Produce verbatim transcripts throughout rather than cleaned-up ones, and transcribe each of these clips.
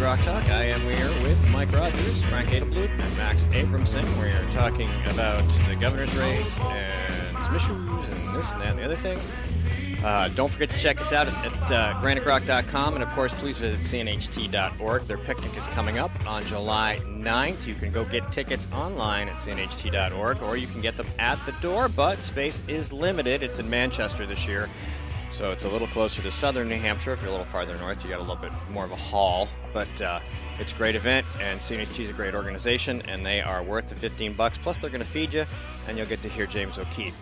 Smarter Grok Talk. I am here with Mike Rogers, Frank Edelblut, and Max Abramson. We're talking about the governor's race and some issues and this and that and the other thing. Uh, don't forget to check us out at, at uh, granite grok dot com, and of course please visit c n h t dot org. Their picnic is coming up on July ninth. You can go get tickets online at c n h t dot org, or you can get them at the door, but space is limited. It's in Manchester this year, so it's a little closer to southern New Hampshire. If you're a little farther north, you got a little bit more of a haul, but uh, it's a great event, and C N H T is a great organization, and they are worth the fifteen bucks. Plus they're going to feed you, and you'll get to hear James O'Keefe.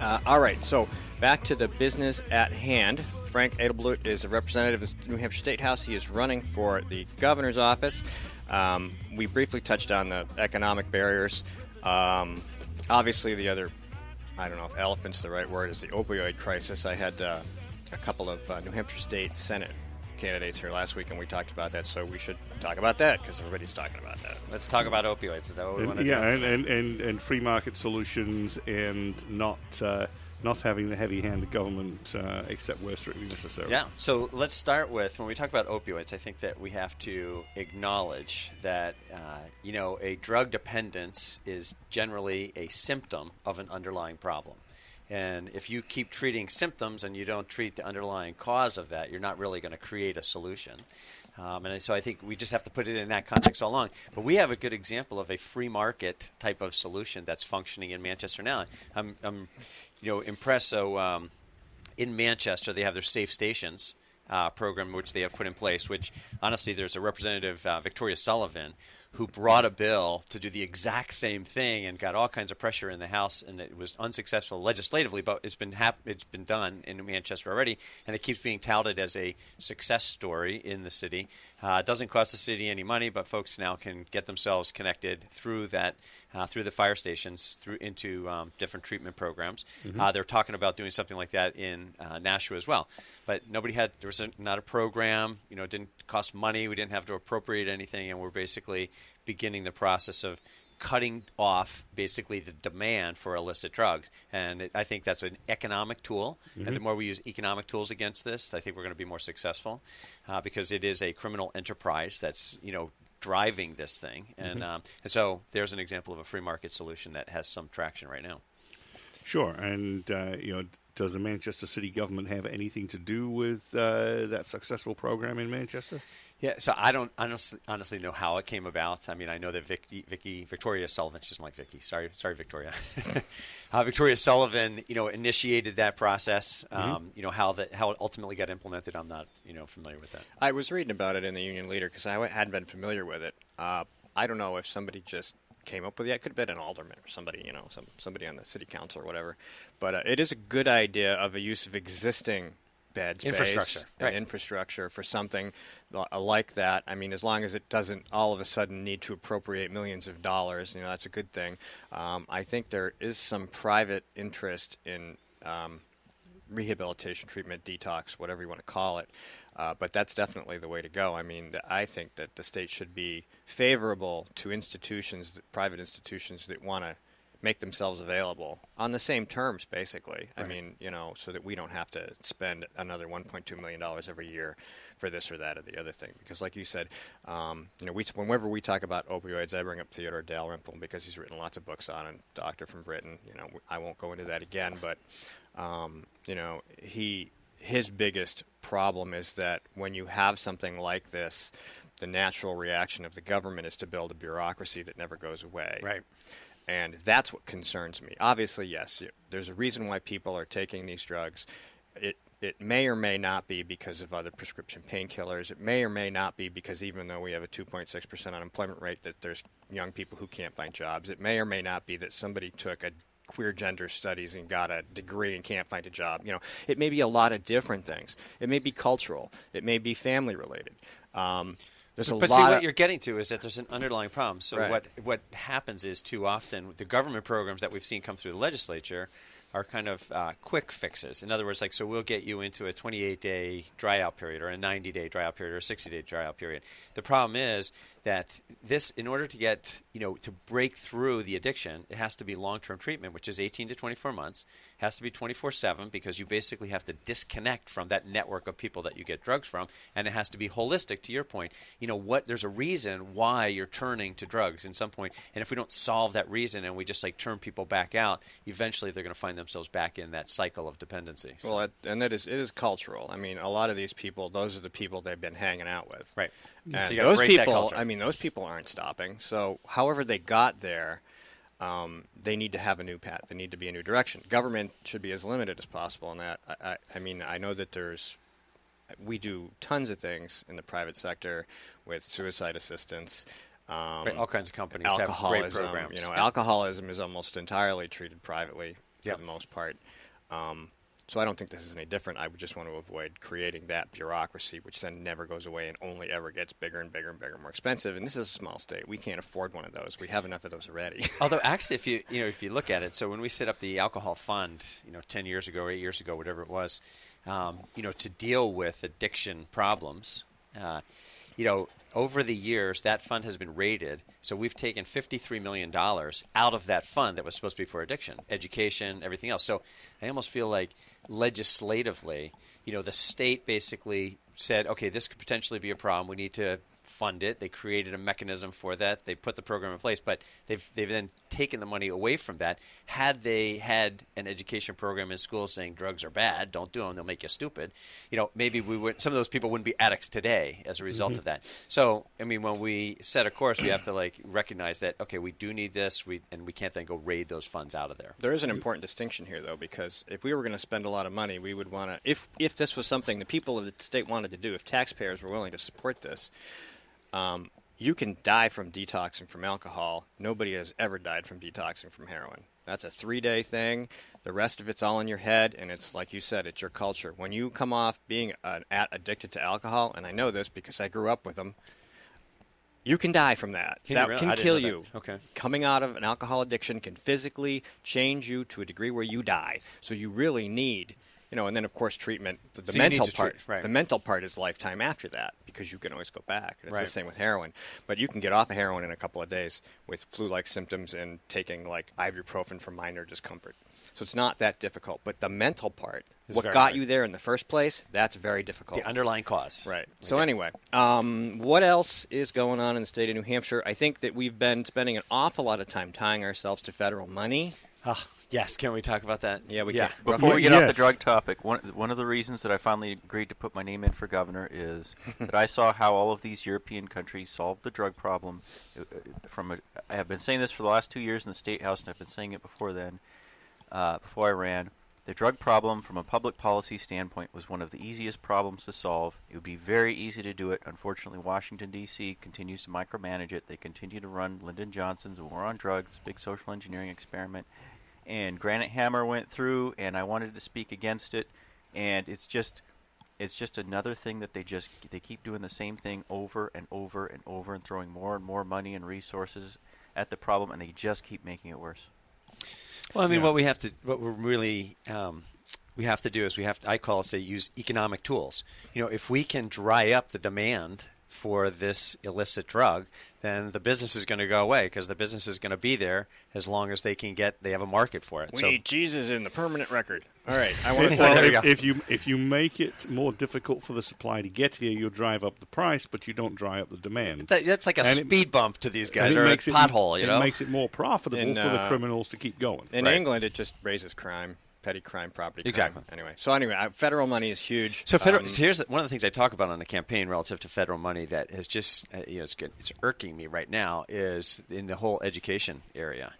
Uh, all right, so back to the business at hand. Frank Edelblut is a representative of the New Hampshire State House. He is running for the governor's office. Um, we briefly touched on the economic barriers. Um, obviously, the other, I don't know if elephant's the right word, is the opioid crisis. I had uh, a couple of uh, New Hampshire State Senate candidates here last week, and we talked about that, so we should talk about that because everybody's talking about that. Let's talk about opioids. Is that what we want to do? Yeah, and, and, and, and free market solutions, and not... Uh, not having the heavy hand of government, uh, except where strictly necessary. Yeah, so let's start with, when we talk about opioids, I think that we have to acknowledge that, uh, you know, a drug dependence is generally a symptom of an underlying problem. And if you keep treating symptoms and you don't treat the underlying cause of that, you're not really going to create a solution. Um, and so I think we just have to put it in that context all along. But we have a good example of a free market type of solution that's functioning in Manchester now. I'm, I'm you know, impressed. So um, in Manchester, they have their Safe Stations uh, program, which they have put in place, which honestly, there's a representative, uh, Victoria Sullivan, who brought a bill to do the exact same thing and got all kinds of pressure in the House, and it was unsuccessful legislatively, but it's been hap- it's been done in Manchester already, and it keeps being touted as a success story in the city. Uh, it doesn't cost the city any money, but folks now can get themselves connected through that, uh, through the fire stations, through into um, different treatment programs. Mm-hmm. Uh, they're talking about doing something like that in uh, Nashua as well, but nobody had. There was a, not a program. You know, it didn't cost money. We didn't have to appropriate anything, and we're basically beginning the process of cutting off basically the demand for illicit drugs. And it, I think that's an economic tool. Mm-hmm. And the more we use economic tools against this, I think we're going to be more successful, uh, because it is a criminal enterprise that's, you know, driving this thing. And, mm-hmm. um, and so there's an example of a free market solution that has some traction right now. Sure. And, uh, you know, does the Manchester City government have anything to do with uh, that successful program in Manchester? Yeah, so I don't honestly, honestly know how it came about. I mean, I know that Vicky, Vicky Victoria Sullivan, she doesn't like Vicky. Sorry, sorry, Victoria. uh, Victoria Sullivan, you know, initiated that process. Mm-hmm. Um, you know, how that how it ultimately got implemented, I'm not, you know, familiar with that. I was reading about it in the Union Leader because I hadn't been familiar with it. Uh, I don't know if somebody just came up with it. It could have been an alderman or somebody, you know, some somebody on the city council or whatever. But uh, it is a good idea of a use of existing bed space infrastructure, and right. infrastructure for something like that. I mean, as long as it doesn't all of a sudden need to appropriate millions of dollars, you know, that's a good thing. Um, I think there is some private interest in um, rehabilitation, treatment, detox, whatever you want to call it. Uh, but that's definitely the way to go. I mean, I think that the state should be favorable to institutions, private institutions that want to make themselves available on the same terms, basically. Right. I mean, you know, so that we don't have to spend another one point two million dollars every year for this or that or the other thing. Because like you said, um, you know, we, whenever we talk about opioids, I bring up Theodore Dalrymple because he's written lots of books on it, a doctor from Britain. You know, I won't go into that again, but, um, you know, he his biggest problem is that when you have something like this, the natural reaction of the government is to build a bureaucracy that never goes away. Right. And that's what concerns me. Obviously, yes, there's a reason why people are taking these drugs. It it may or may not be because of other prescription painkillers. It may or may not be because even though we have a two point six percent unemployment rate, that there's young people who can't find jobs. It may or may not be that somebody took a queer gender studies and got a degree and can't find a job. You know, it may be a lot of different things. It may be cultural. It may be family related. Um There's but, but see, what you're getting to is that there's an underlying problem. So right. what what happens is too often the government programs that we've seen come through the legislature are kind of uh, quick fixes. In other words, like, so we'll get you into a twenty-eight day dry out period or a ninety day dry out period or a sixty day dry out period. The problem is that this, in order to get, you know, to break through the addiction, it has to be long-term treatment, which is eighteen to twenty-four months. It has to be twenty-four seven because you basically have to disconnect from that network of people that you get drugs from, and it has to be holistic, to your point. You know, what there's a reason why you're turning to drugs at some point, and if we don't solve that reason and we just, like, turn people back out, eventually they're going to find themselves back in that cycle of dependency. So. Well, and that is, it is cultural. I mean, a lot of these people, those are the people they've been hanging out with. Right. And so you those people, I mean, those people aren't stopping. So however they got there, um, they need to have a new path. They need to be a new direction. Government should be as limited as possible in that. I, I, I mean, I know that there's – we do tons of things in the private sector with suicide assistance. Um, right, all kinds of companies have great programs. You know, yeah. Alcoholism is almost entirely treated privately for yep. the most part. Um So I don't think this is any different. I would just want to avoid creating that bureaucracy, which then never goes away and only ever gets bigger and bigger and bigger and more expensive. And this is a small state. We can't afford one of those. We have enough of those already. Although, actually, if you you know if you look at it, so when we set up the alcohol fund, you know, ten years ago, eight years ago, whatever it was, um, you know, to deal with addiction problems, uh, you know, over the years, that fund has been raided. So we've taken fifty-three million dollars out of that fund that was supposed to be for addiction, education, everything else. So I almost feel like legislatively, you know, the state basically said, okay, this could potentially be a problem. We need to fund it. They created a mechanism for that. They put the program in place, but they've they've then taken the money away from that. Had they had an education program in schools saying drugs are bad, don't do them, they'll make you stupid, you know, maybe we would, some of those people wouldn't be addicts today as a result mm-hmm. of that. So, I mean, when we set a course, we have to like recognize that, okay, we do need this, we and we can't then go raid those funds out of there. There is an important distinction here, though, because if we were going to spend a lot of money, we would want to, if if this was something the people of the state wanted to do, if taxpayers were willing to support this, Um, you can die from detoxing from alcohol. Nobody has ever died from detoxing from heroin. That's a three-day thing. The rest of it's all in your head, and it's like you said, it's your culture. When you come off being an, at, addicted to alcohol, and I know this because I grew up with them, you can die from that. Can that really? Can kill you. Okay. Coming out of an alcohol addiction can physically change you to a degree where you die. So you really need... You know, and then of course treatment. The, the so mental part, treat, right. the mental part is lifetime after that because you can always go back. It's right. the same with heroin, but you can get off of heroin in a couple of days with flu-like symptoms and taking like ibuprofen for minor discomfort. So it's not that difficult. But the mental part, it's what got hard. you there in the first place, that's very difficult. The underlying cause, right? Okay. So anyway, um, what else is going on in the state of New Hampshire? I think that we've been spending an awful lot of time tying ourselves to federal money. Oh, yes, can we talk about that? Yeah, we yeah. can. Before we get yes. off the drug topic, one one of the reasons that I finally agreed to put my name in for governor is that I saw how all of these European countries solved the drug problem. From a, I have been saying this for the last two years in the State House, and I've been saying it before then, uh, before I ran. The drug problem from a public policy standpoint was one of the easiest problems to solve. It would be very easy to do it. Unfortunately, Washington, D C continues to micromanage it. They continue to run Lyndon Johnson's war on drugs, big social engineering experiment. And Granite Hammer went through, and I wanted to speak against it. And it's just it's just another thing that they just they keep doing the same thing over and over and over and throwing more and more money and resources at the problem, and they just keep making it worse. Well, I mean, yeah. what we have to, what we're really, um, we have to do is we have to, I call it, say, use economic tools. You know, if we can dry up the demand for this illicit drug, then the business is going to go away because the business is going to be there as long as they can get, they have a market for it. We so. need Jesus in the permanent record. All right. I want to well, there if, if you if you make it more difficult for the supply to get here, you'll drive up the price, but you don't drive up the demand. That, that's like a and speed it, bump to these guys, or a pothole, it, you know? It makes it more profitable in, uh, for the criminals to keep going. In right. England, it just raises crime. Petty crime, property crime. Exactly. Anyway, so anyway, federal money is huge. So, federal, um, so here's one of the things I talk about on the campaign relative to federal money that has just, uh, you know, it's good, it's irking me right now is in the whole education area.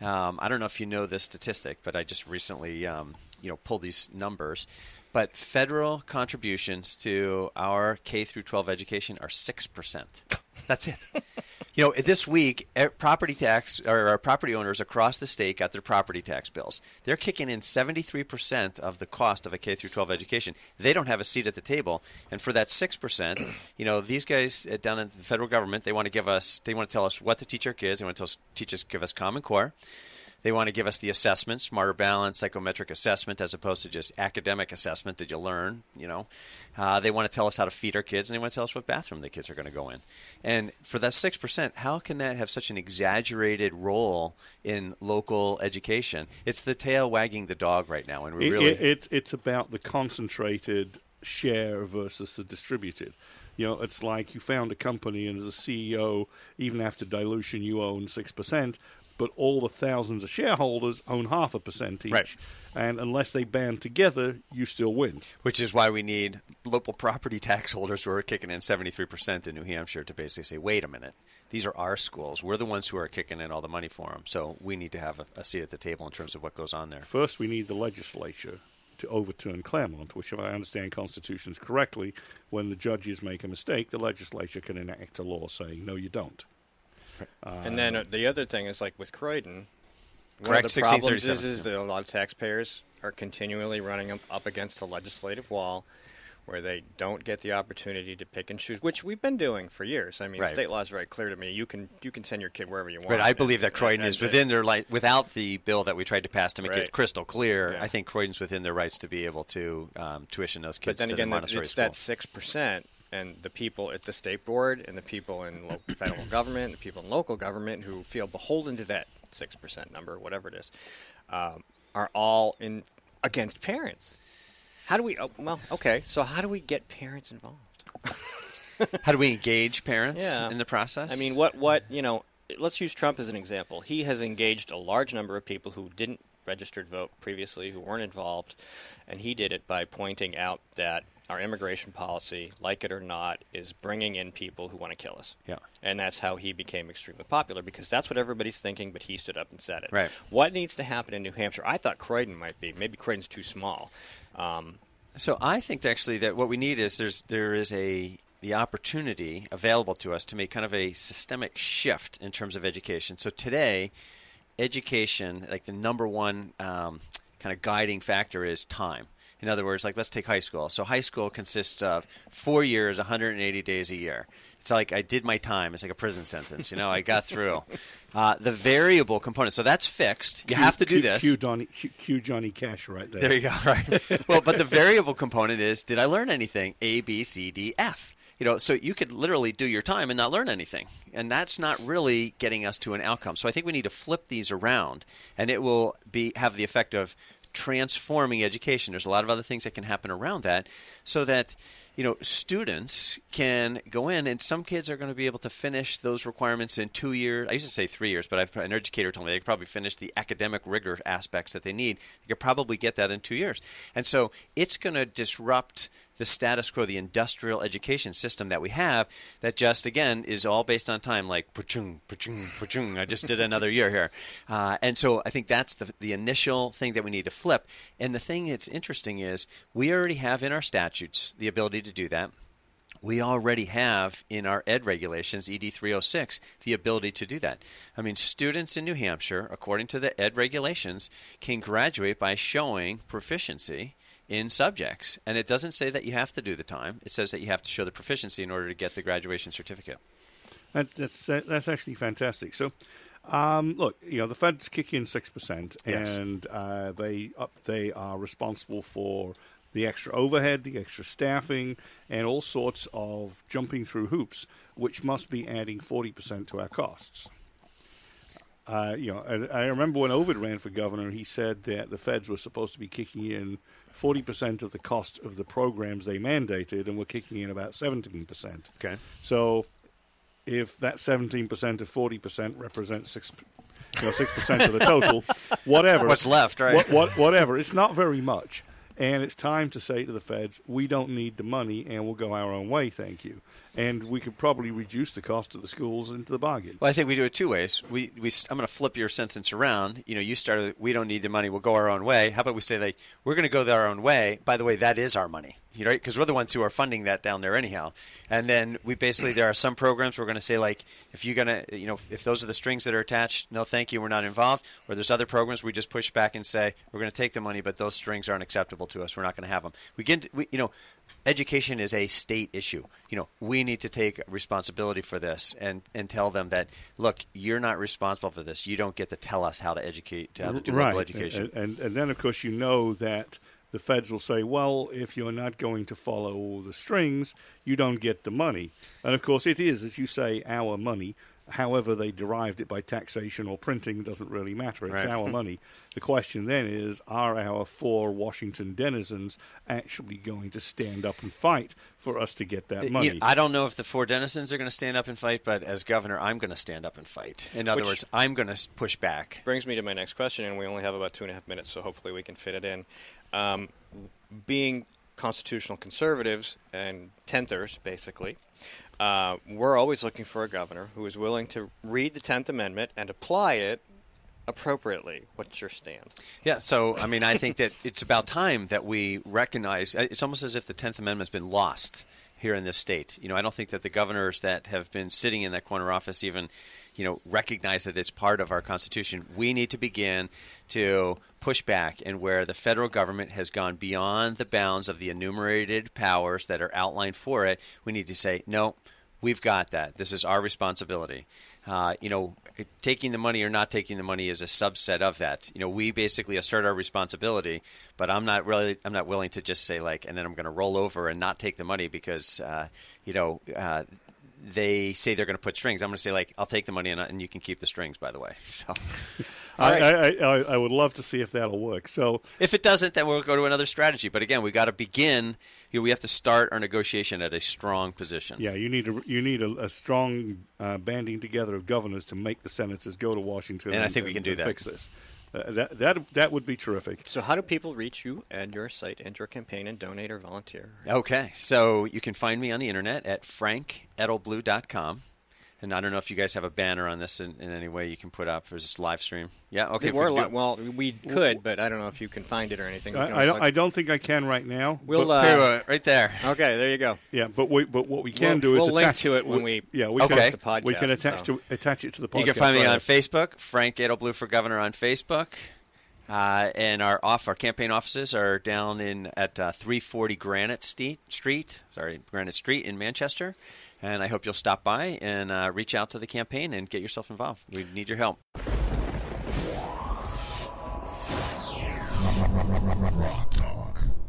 Um, I don't know if you know this statistic, but I just recently, um, you know, pulled these numbers. But federal contributions to our K through twelve education are six percent. That's it. You know, this week, property tax or property owners across the state got their property tax bills. They're kicking in seventy-three percent of the cost of a K through twelve education. They don't have a seat at the table, and for that six percent, you know, these guys down in the federal government, they want to give us, they want to tell us what to teach our kids. They want to tell us, teach us, give us Common Core. They want to give us the assessment, Smarter Balanced, psychometric assessment, as opposed to just academic assessment. Did you learn? You know, uh, they want to tell us how to feed our kids, and they want to tell us what bathroom the kids are going to go in. And for that six percent, how can that have such an exaggerated role in local education? It's the tail wagging the dog right now, and we really it, it, it's about the concentrated share versus the distributed. You know, it's like you found a company, and as a C E O, even after dilution, you own six percent, but all the thousands of shareholders own half a percent each. Right. And unless they band together, you still win. Which is why we need local property tax holders who are kicking in seventy-three percent in New Hampshire to basically say, wait a minute, these are our schools. We're the ones who are kicking in all the money for them. So we need to have a, a seat at the table in terms of what goes on there. First, we need the legislature to overturn Claremont, which, if I understand constitutions correctly, when the judges make a mistake, the legislature can enact a law saying, no, you don't. Right. Uh, and then uh, the other thing is, like with Croydon, one of the problems is, is that a lot of taxpayers are continually running up against a legislative wall where they don't get the opportunity to pick and choose, which we've been doing for years. I mean, right. State law is very clear to me. You can you can send your kid wherever you want. But I believe and, that Croydon and, is and, within their li- without the bill that we tried to pass to make right. it crystal clear. Yeah. I think Croydon's within their rights to be able to um, tuition those kids. But then to again, the Montessori it's school. That six percent. And the people at the state board and the people in local, federal government and the people in local government who feel beholden to that six percent number, whatever it is, um, are all in against parents. How do we oh, – well, okay. So how do we get parents involved? How do we engage parents yeah. in the process? I mean, what, what – you know, let's use Trump as an example. He has engaged a large number of people who didn't registered vote previously, who weren't involved, and he did it by pointing out that our immigration policy, like it or not, is bringing in people who want to kill us. Yeah. And that's how he became extremely popular, because that's what everybody's thinking, but he stood up and said it. Right. What needs to happen in New Hampshire? I thought Croydon might be. Maybe Croydon's too small. Um, so I think, actually, that what we need is there's there is a the opportunity available to us to make kind of a systemic shift in terms of education. So today, education, like the number one um, kind of guiding factor is time. In other words, like let's take high school. So high school consists of four years, one hundred eighty days a year. It's like I did my time. It's like a prison sentence. You know, I got through. Uh, the variable component. So that's fixed. You Q, have to do Q, this. Q, Donny, Q, Q Johnny Cash right there. There you go. Right. Well, but the variable component is, did I learn anything? A, B, C, D, F. You know, so you could literally do your time and not learn anything. And that's not really getting us to an outcome. So I think we need to flip these around, and it will be have the effect of transforming education. There's a lot of other things that can happen around that so that, you know, students can go in, and some kids are going to be able to finish those requirements in two years. I used to say three years, but I've, an educator told me they could probably finish the academic rigor aspects that they need. They could probably get that in two years. And so it's going to disrupt the status quo, the industrial education system that we have that just, again, is all based on time, like, pa-chung, pa-chung, pa-chung, I just did another year here. Uh, and so I think that's the, the initial thing that we need to flip. And the thing that's interesting is we already have in our statutes the ability to do that. We already have in our ed regulations, E D three oh six, the ability to do that. I mean, students in New Hampshire, according to the ed regulations, can graduate by showing proficiency in subjects. And it doesn't say that you have to do the time. It says that you have to show the proficiency in order to get the graduation certificate. That, that's that's actually fantastic. So, um, look, you know, the feds kick in six percent, yes. and uh, they up, they are responsible for the extra overhead, the extra staffing, and all sorts of jumping through hoops, which must be adding forty percent to our costs. Uh, you know, I, I remember when Ovid ran for governor, he said that the feds were supposed to be kicking in forty percent of the cost of the programs they mandated, and were kicking in about seventeen percent. Okay. So if that seventeen percent of forty percent represents six, you know, six percent of the total, whatever. What's left, right? What, what, whatever. It's not very much. And it's time to say to the feds, we don't need the money, and we'll go our own way, thank you. And we could probably reduce the cost of the schools into the bargain. Well, I think we do it two ways. We, we I'm going to flip your sentence around. You know, you started, we don't need the money, we'll go our own way. How about we say, like, we're going to go our own way. By the way, that is our money, you know, right? Because we're the ones who are funding that down there anyhow. And then we basically, there are some programs we're going to say, like, if you're going to, you know, if those are the strings that are attached, no, thank you, we're not involved. Or there's other programs we just push back and say, we're going to take the money, but those strings aren't acceptable to us. We're not going to have them. We get, we, you know, education is a state issue. You know, we we need to take responsibility for this and, and tell them that, look, you're not responsible for this. You don't get to tell us how to educate, how to do right. local education. And, and, and then, of course, you know that the feds will say, well, if you're not going to follow all the strings, you don't get the money. And, of course, it is, as you say, our money. However they derived it by taxation or printing doesn't really matter. It's right. our money. The question then is, are our four Washington denizens actually going to stand up and fight for us to get that money? You know, I don't know if the four denizens are going to stand up and fight, but as governor, I'm going to stand up and fight. In other Which words, I'm going to push back. Brings me to my next question, and we only have about two and a half minutes, so hopefully we can fit it in. Um, being constitutional conservatives and tenthers, basically, Uh, we're always looking for a governor who is willing to read the tenth Amendment and apply it appropriately. What's your stand? Yeah, so, I mean, I think that it's about time that we recognize – it's almost as if the tenth Amendment's been lost here in this state. You know, I don't think that the governors that have been sitting in that corner office even – you know, recognize that it's part of our Constitution. We need to begin to push back, and where the federal government has gone beyond the bounds of the enumerated powers that are outlined for it, we need to say, no, we've got that. This is our responsibility. Uh, you know, taking the money or not taking the money is a subset of that. You know, we basically assert our responsibility, but I'm not really, I'm not willing to just say like, and then I'm going to roll over and not take the money because, uh, you know, uh, they say they're going to put strings. I'm going to say, like, I'll take the money, and, and you can keep the strings, by the way. So, I, right. I, I, I would love to see if that'll work. So, if it doesn't, then we'll go to another strategy. But, again, we've got to begin. You know, we have to start our negotiation at a strong position. Yeah, you need a, you need a, a strong uh, banding together of governors to make the senators go to Washington. And I think and, we can do that. Fix this. Uh, that that that would be terrific. So how do people reach you and your site and your campaign and donate or volunteer? Okay. So you can find me on the Internet at frank edelblut dot com. And I don't know if you guys have a banner on this in, in any way you can put up for this live stream. Yeah, okay. We're we li- well, we could, but I don't know if you can find it or anything. I, I, don't, I don't think I can right now. We'll but, uh, here, right there. Okay, there you go. Yeah, but we, but what we can we'll, do is we'll attach, link to it when we yeah we okay. can, podcast, we can attach so. to attach it to the podcast. You can find me right on Facebook, Frank Edelblut for Governor on Facebook, uh, and our off our campaign offices are down in at uh, three forty Granite Street, Street, sorry Granite Street in Manchester. And I hope you'll stop by and uh, reach out to the campaign and get yourself involved. We need your help. Rock Dog.